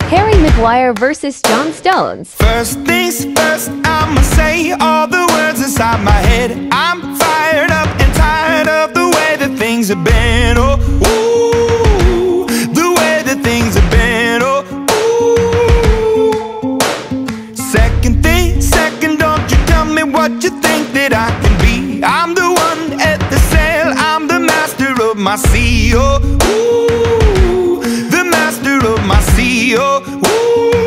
Harry Maguire versus John Stones. First things first, I'ma say all the words inside my head. I'm fired up and tired of the way that things have been. Oh, ooh, the way that things have been. Oh, ooh. Second thing, second, don't you tell me what you think that I can be. I'm the one at the sail, I'm the master of my sea. Oh, ooh. Master of my sea, oh, ooh.